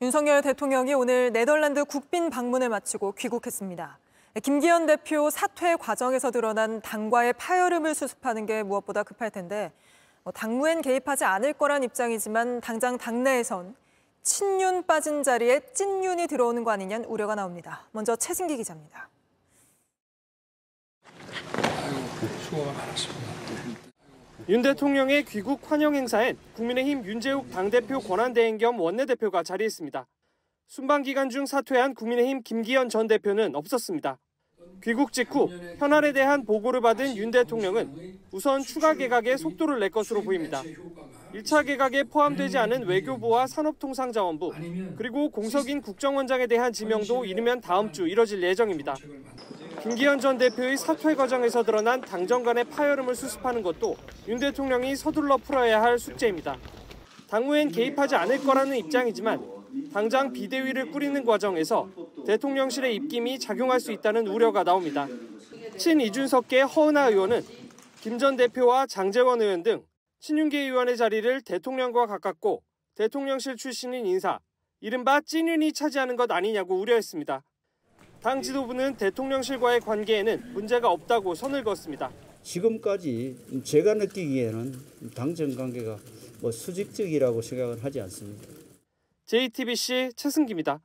윤석열 대통령이 오늘 네덜란드 국빈 방문을 마치고 귀국했습니다. 김기현 대표 사퇴 과정에서 드러난 당과의 파열음을 수습하는 게 무엇보다 급할 텐데 당무엔 개입하지 않을 거란 입장이지만 당장 당내에선 친윤 빠진 자리에 찐윤이 들어오는 거 아니냐는 우려가 나옵니다. 먼저 최승기 기자입니다. 윤 대통령의 귀국 환영 행사엔 국민의힘 윤재욱 당대표 권한대행 겸 원내대표가 자리했습니다. 순방 기간 중 사퇴한 국민의힘 김기현 전 대표는 없었습니다. 귀국 직후 현안에 대한 보고를 받은 윤 대통령은 우선 추가 개각에 속도를 낼 것으로 보입니다. 1차 개각에 포함되지 않은 외교부와 산업통상자원부, 그리고 공석인 국정원장에 대한 지명도 이르면 다음 주 이뤄질 예정입니다. 김기현 전 대표의 사퇴 과정에서 드러난 당정 간의 파열음을 수습하는 것도 윤 대통령이 서둘러 풀어야 할 숙제입니다. 당무엔 개입하지 않을 거라는 입장이지만 당장 비대위를 꾸리는 과정에서 대통령실의 입김이 작용할 수 있다는 우려가 나옵니다. 친이준석계 허은아 의원은 김 전 대표와 장제원 의원 등 친윤계 의원의 자리를 대통령과 가깝고 대통령실 출신인 인사, 이른바 찐윤이 차지하는 것 아니냐고 우려했습니다. 당 지도부는 대통령실과의 관계에는 문제가 없다고 선을 그었습니다. 지금까지 제가 느끼기에는 당정 관계가 수직적이라고 생각은 하지 않습니다. JTBC 최승기입니다.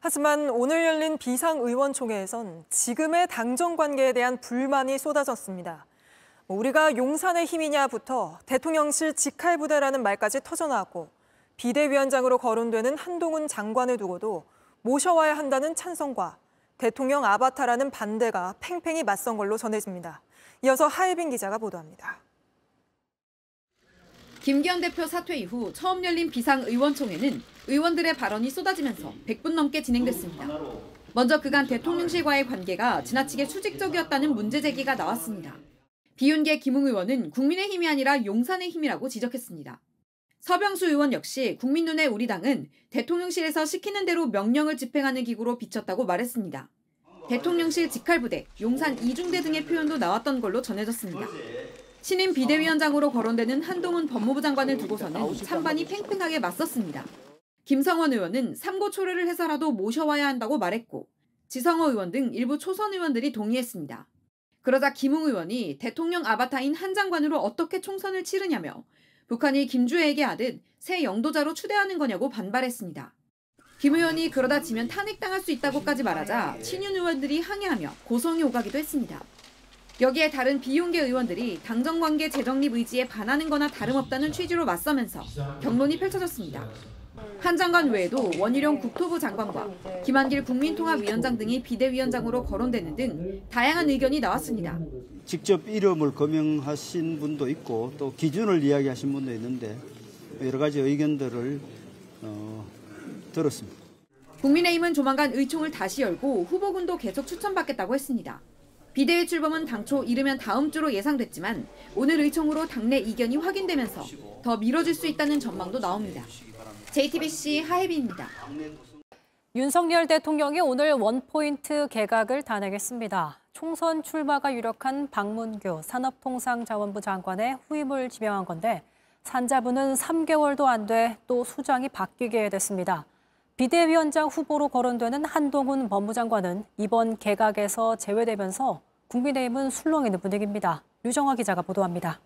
하지만 오늘 열린 비상의원총회에선 지금의 당정 관계에 대한 불만이 쏟아졌습니다. 우리가 용산의 힘이냐부터 대통령실 직할 부대라는 말까지 터져나왔고 비대위원장으로 거론되는 한동훈 장관을 두고도 모셔와야 한다는 찬성과 대통령 아바타라는 반대가 팽팽히 맞선 걸로 전해집니다. 이어서 하혜빈 기자가 보도합니다. 김기현 대표 사퇴 이후 처음 열린 비상의원총회는 의원들의 발언이 쏟아지면서 100분 넘게 진행됐습니다. 먼저 그간 대통령실과의 관계가 지나치게 수직적이었다는 문제 제기가 나왔습니다. 비윤계 김웅 의원은 국민의힘이 아니라 용산의 힘이라고 지적했습니다. 서병수 의원 역시 국민 눈에 우리 당은 대통령실에서 시키는 대로 명령을 집행하는 기구로 비쳤다고 말했습니다. 대통령실 직할부대, 용산 이중대 등의 표현도 나왔던 걸로 전해졌습니다. 신임 비대위원장으로 거론되는 한동훈 법무부 장관을 두고서는 찬반이 팽팽하게 맞섰습니다. 김성원 의원은 삼고초려를 해서라도 모셔와야 한다고 말했고 지성호 의원 등 일부 초선 의원들이 동의했습니다. 그러자 김웅 의원이 대통령 아바타인 한 장관으로 어떻게 총선을 치르냐며 북한이 김주애에게 하듯 새 영도자로 추대하는 거냐고 반발했습니다. 김 의원이 그러다 지면 탄핵당할 수 있다고까지 말하자 친윤 의원들이 항의하며 고성이 오가기도 했습니다. 여기에 다른 비윤계 의원들이 당정관계 재정립 의지에 반하는 거나 다름없다는 취지로 맞서면서 격론이 펼쳐졌습니다. 한 장관 외에도 원희룡 국토부 장관과 김한길 국민통합위원장 등이 비대위원장으로 거론되는 등 다양한 의견이 나왔습니다. 직접 이름을 거명하신 분도 있고 또 기준을 이야기하신 분도 있는데 여러 가지 의견들을 들었습니다. 국민의힘은 조만간 의총을 다시 열고 후보군도 계속 추천받겠다고 했습니다. 비대위 출범은 당초 이르면 다음 주로 예상됐지만 오늘 의총으로 당내 이견이 확인되면서 더 미뤄질 수 있다는 전망도 나옵니다. JTBC 하혜빈입니다. 윤석열 대통령이 오늘 원포인트 개각을 단행했습니다. 총선 출마가 유력한 박문규 산업통상자원부 장관의 후임을 지명한 건데 산자부는 3개월도 안 돼 또 수장이 바뀌게 됐습니다. 비대위원장 후보로 거론되는 한동훈 법무장관은 이번 개각에서 제외되면서 국민의힘은 술렁이는 분위기입니다. 류정화 기자가 보도합니다.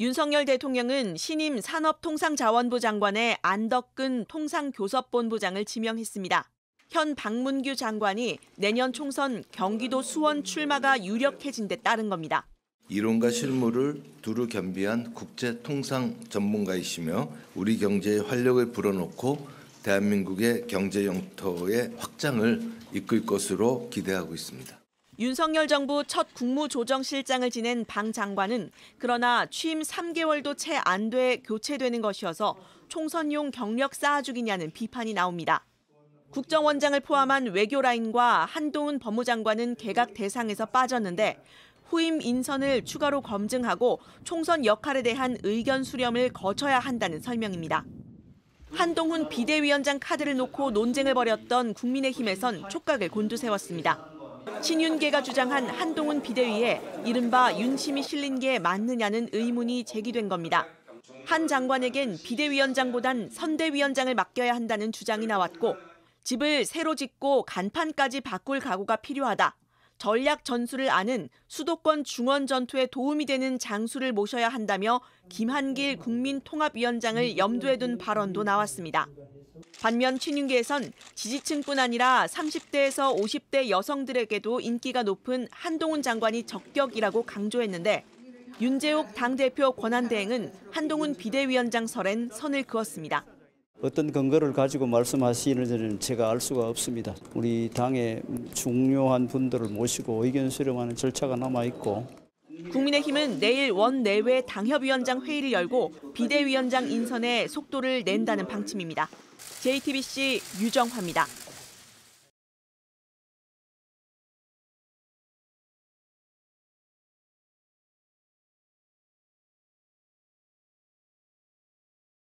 윤석열 대통령은 신임 산업통상자원부 장관의 안덕근 통상교섭본부장을 지명했습니다. 현 박문규 장관이 내년 총선 경기도 수원 출마가 유력해진 데 따른 겁니다. 이론과 실무를 두루 겸비한 국제통상 전문가이시며 우리 경제의 활력을 불어넣고 대한민국의 경제 영토의 확장을 이끌 것으로 기대하고 있습니다. 윤석열 정부 첫 국무조정실장을 지낸 방 장관은 그러나 취임 3개월도 채 안 돼 교체되는 것이어서 총선용 경력 쌓아주기냐는 비판이 나옵니다. 국정원장을 포함한 외교라인과 한동훈 법무장관은 개각 대상에서 빠졌는데 후임 인선을 추가로 검증하고 총선 역할에 대한 의견 수렴을 거쳐야 한다는 설명입니다. 한동훈 비대위원장 카드를 놓고 논쟁을 벌였던 국민의힘에선 촉각을 곤두세웠습니다. 친윤계가 주장한 한동훈 비대위에 이른바 윤심이 실린 게 맞느냐는 의문이 제기된 겁니다. 한 장관에겐 비대위원장보단 선대위원장을 맡겨야 한다는 주장이 나왔고 집을 새로 짓고 간판까지 바꿀 각오가 필요하다. 전략 전술을 아는 수도권 중원 전투에 도움이 되는 장수를 모셔야 한다며 김한길 국민통합위원장을 염두에 둔 발언도 나왔습니다. 반면 친윤계에선 지지층뿐 아니라 30대에서 50대 여성들에게도 인기가 높은 한동훈 장관이 적격이라고 강조했는데 윤재옥 당대표 권한대행은 한동훈 비대위원장 설엔 선을 그었습니다. 어떤 근거를 가지고 말씀하시는지는 제가 알 수가 없습니다. 우리 당의 중요한 분들을 모시고 의견 수렴하는 절차가 남아있고. 국민의힘은 내일 원내외 당협위원장 회의를 열고 비대위원장 인선에 속도를 낸다는 방침입니다. JTBC 유정화입니다.